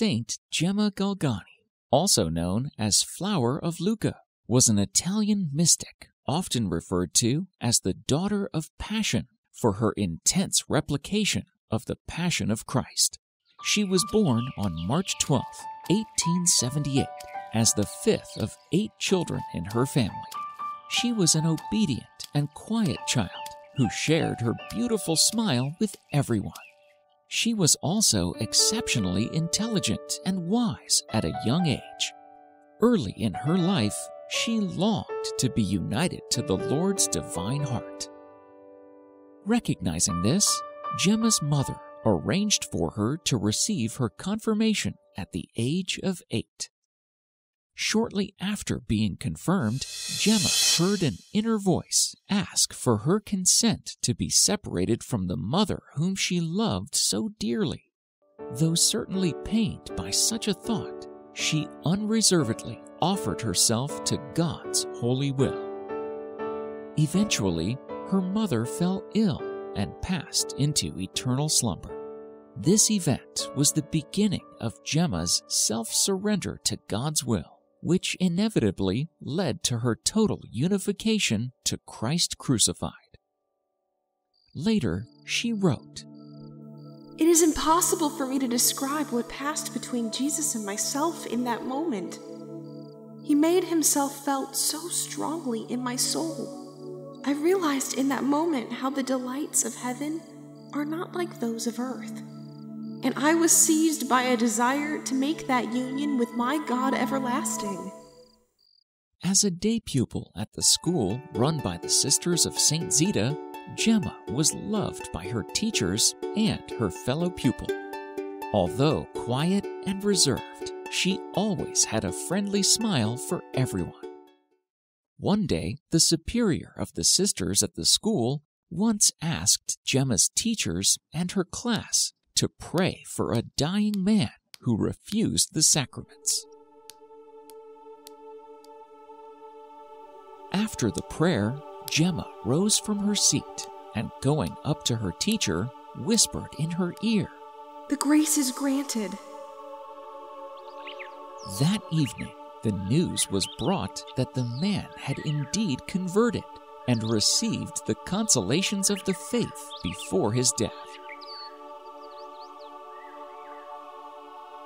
Saint Gemma Galgani, also known as Flower of Lucca, was an Italian mystic, often referred to as the Daughter of Passion for her intense replication of the Passion of Christ. She was born on March 12, 1878, as the fifth of 8 children in her family. She was an obedient and quiet child who shared her beautiful smile with everyone. She was also exceptionally intelligent and wise at a young age. Early in her life, she longed to be united to the Lord's divine heart. Recognizing this, Gemma's mother arranged for her to receive her confirmation at the age of 8. Shortly after being confirmed, Gemma heard an inner voice ask for her consent to be separated from the mother whom she loved so dearly. Though certainly pained by such a thought, she unreservedly offered herself to God's holy will. Eventually, her mother fell ill and passed into eternal slumber. This event was the beginning of Gemma's self-surrender to God's will, which inevitably led to her total unification to Christ crucified. Later, she wrote, "It is impossible for me to describe what passed between Jesus and myself in that moment. He made himself felt so strongly in my soul. I realized in that moment how the delights of heaven are not like those of earth. And I was seized by a desire to make that union with my God everlasting." As a day pupil at the school run by the Sisters of St. Zita, Gemma was loved by her teachers and her fellow pupil. Although quiet and reserved, she always had a friendly smile for everyone. One day, the superior of the sisters at the school once asked Gemma's teachers and her class to pray for a dying man who refused the sacraments. After the prayer, Gemma rose from her seat and, going up to her teacher, whispered in her ear, "The grace is granted." That evening, the news was brought that the man had indeed converted and received the consolations of the faith before his death.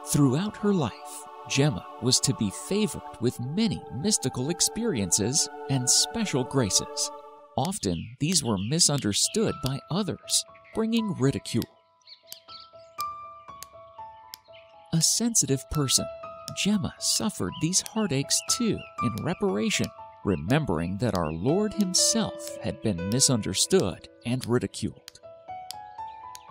Throughout her life, Gemma was to be favored with many mystical experiences and special graces. Often, these were misunderstood by others, bringing ridicule. A sensitive person, Gemma suffered these heartaches too in reparation, remembering that our Lord himself had been misunderstood and ridiculed.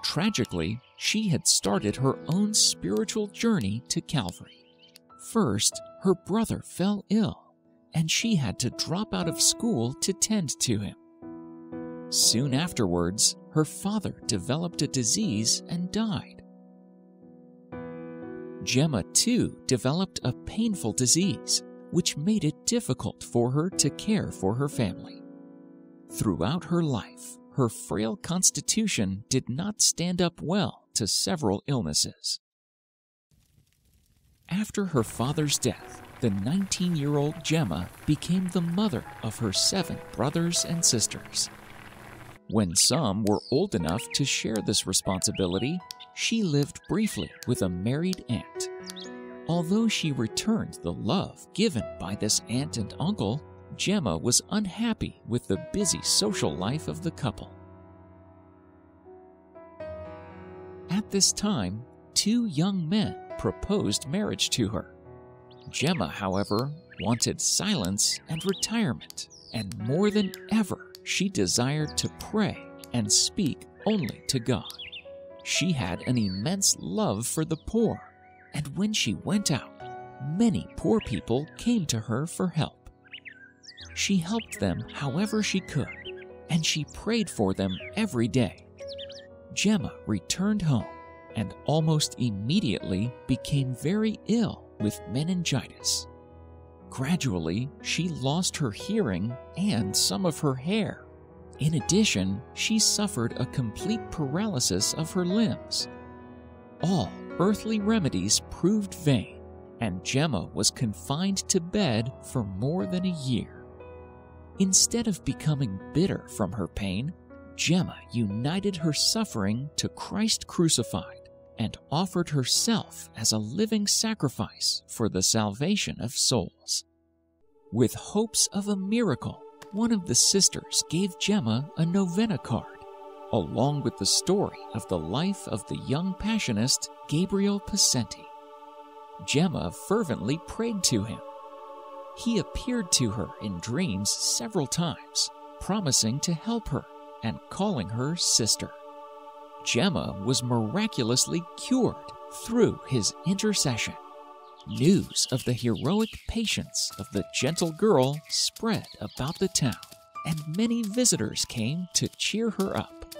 Tragically, she had started her own spiritual journey to Calvary. First, her brother fell ill, and she had to drop out of school to tend to him. Soon afterwards, her father developed a disease and died. Gemma, too, developed a painful disease, which made it difficult for her to care for her family. Throughout her life, her frail constitution did not stand up well to several illnesses. After her father's death, the 19-year-old Gemma became the mother of her 7 brothers and sisters. When some were old enough to share this responsibility, she lived briefly with a married aunt. Although she returned the love given by this aunt and uncle, Gemma was unhappy with the busy social life of the couple. At this time, 2 young men proposed marriage to her. Gemma, however, wanted silence and retirement, and more than ever, she desired to pray and speak only to God. She had an immense love for the poor, and when she went out, many poor people came to her for help. She helped them however she could, and she prayed for them every day. Gemma returned home and almost immediately became very ill with meningitis. Gradually, she lost her hearing and some of her hair. In addition, she suffered a complete paralysis of her limbs. All earthly remedies proved vain, and Gemma was confined to bed for more than a year. Instead of becoming bitter from her pain, Gemma united her suffering to Christ crucified and offered herself as a living sacrifice for the salvation of souls. With hopes of a miracle, one of the sisters gave Gemma a novena card, along with the story of the life of the young Passionist Gabriel Pacenti. Gemma fervently prayed to him. He appeared to her in dreams several times, promising to help her and calling her sister. Gemma was miraculously cured through his intercession. News of the heroic patience of the gentle girl spread about the town, and many visitors came to cheer her up.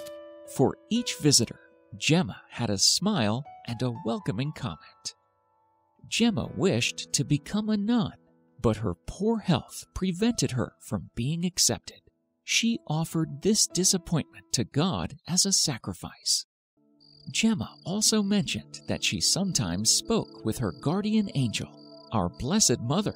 For each visitor, Gemma had a smile and a welcoming comment. Gemma wished to become a nun, but her poor health prevented her from being accepted. She offered this disappointment to God as a sacrifice. Gemma also mentioned that she sometimes spoke with her guardian angel, our Blessed Mother,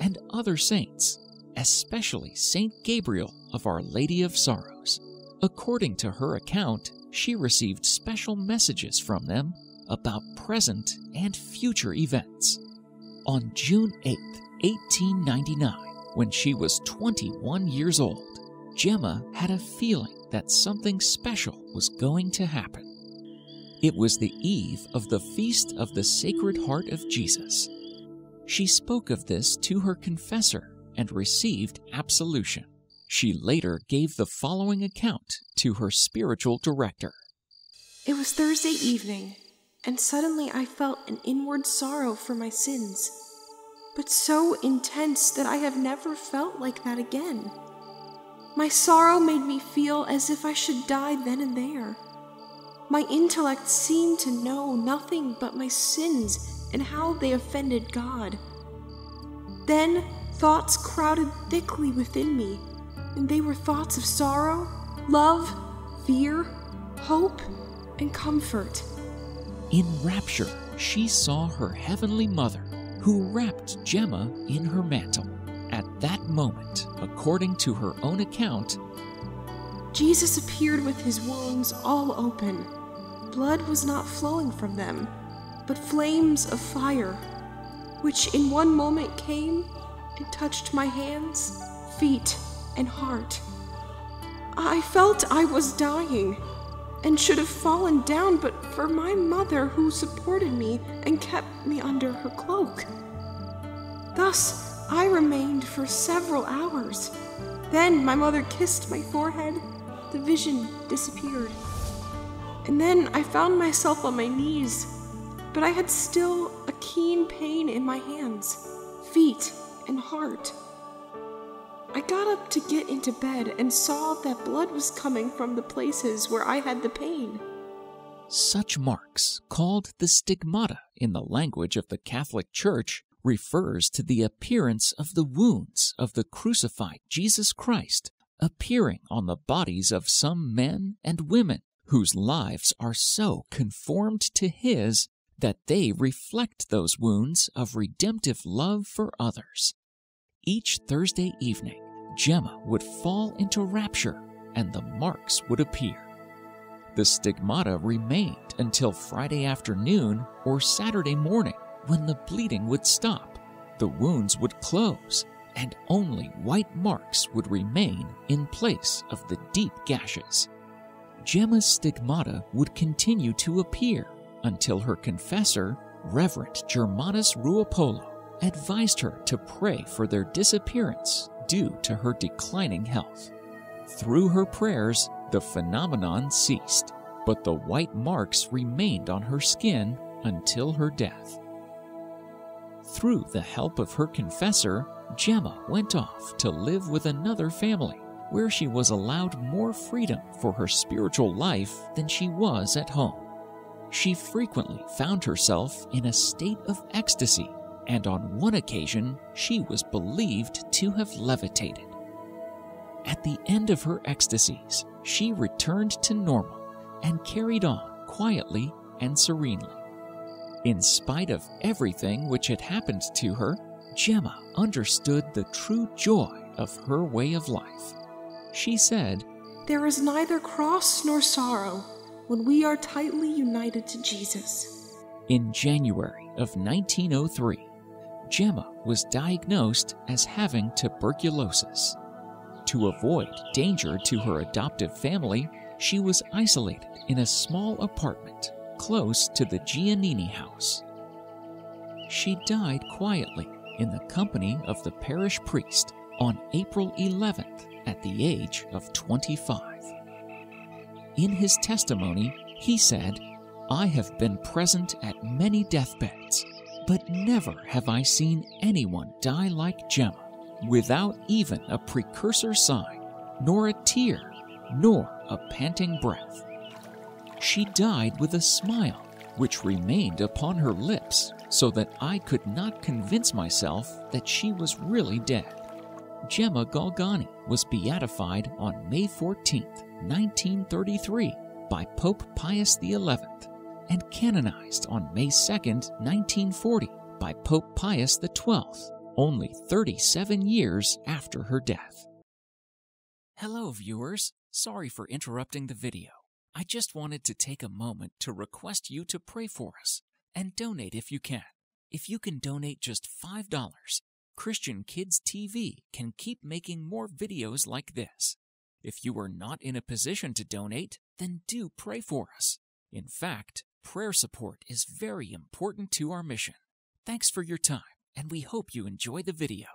and other saints, especially Saint Gabriel of Our Lady of Sorrows. According to her account, she received special messages from them about present and future events. On June 8, 1899, when she was 21 years old, Gemma had a feeling that something special was going to happen. It was the eve of the Feast of the Sacred Heart of Jesus. She spoke of this to her confessor and received absolution. She later gave the following account to her spiritual director. It was Thursday evening, and suddenly I felt an inward sorrow for my sins, but so intense that I have never felt like that again. My sorrow made me feel as if I should die then and there. My intellect seemed to know nothing but my sins and how they offended God. Then thoughts crowded thickly within me, and they were thoughts of sorrow, love, fear, hope, and comfort. In rapture, she saw her heavenly mother, who wrapped Gemma in her mantle. At that moment, according to her own account, Jesus appeared with his wounds all open. Blood was not flowing from them, but flames of fire, which in one moment came and touched my hands, feet, and heart. I felt I was dying and should have fallen down, but for my mother, who supported me and kept me under her cloak. Thus, I remained for several hours. Then my mother kissed my forehead. The vision disappeared. And then I found myself on my knees, but I had still a keen pain in my hands, feet, and heart. I got up to get into bed and saw that blood was coming from the places where I had the pain. Such marks, called the stigmata in the language of the Catholic Church, refers to the appearance of the wounds of the crucified Jesus Christ appearing on the bodies of some men and women whose lives are so conformed to his that they reflect those wounds of redemptive love for others. Each Thursday evening, Gemma would fall into rapture and the marks would appear. The stigmata remained until Friday afternoon or Saturday morning, when the bleeding would stop, the wounds would close, and only white marks would remain in place of the deep gashes. Gemma's stigmata would continue to appear until her confessor, Reverend Germanus Ruopolo, advised her to pray for their disappearance due to her declining health. Through her prayers, the phenomenon ceased, but the white marks remained on her skin until her death. Through the help of her confessor, Gemma went off to live with another family, where she was allowed more freedom for her spiritual life than she was at home. She frequently found herself in a state of ecstasy, and on one occasion, she was believed to have levitated. At the end of her ecstasies, she returned to normal and carried on quietly and serenely. In spite of everything which had happened to her, Gemma understood the true joy of her way of life. She said, "There is neither cross nor sorrow when we are tightly united to Jesus." In January of 1903, Gemma was diagnosed as having tuberculosis. To avoid danger to her adoptive family, she was isolated in a small apartment close to the Giannini house. She died quietly in the company of the parish priest on April 11th at the age of 25. In his testimony, he said, "I have been present at many deathbeds, but never have I seen anyone die like Gemma, without even a precursor sign, nor a tear, nor a panting breath. She died with a smile, which remained upon her lips, so that I could not convince myself that she was really dead." Gemma Galgani was beatified on May 14, 1933 by Pope Pius XI and canonized on May 2, 1940 by Pope Pius XII, only 37 years after her death. Hello viewers, sorry for interrupting the video. I just wanted to take a moment to request you to pray for us and donate if you can. If you can donate just $5, Christian Kids TV can keep making more videos like this. If you are not in a position to donate, then do pray for us. In fact, prayer support is very important to our mission. Thanks for your time, and we hope you enjoy the video.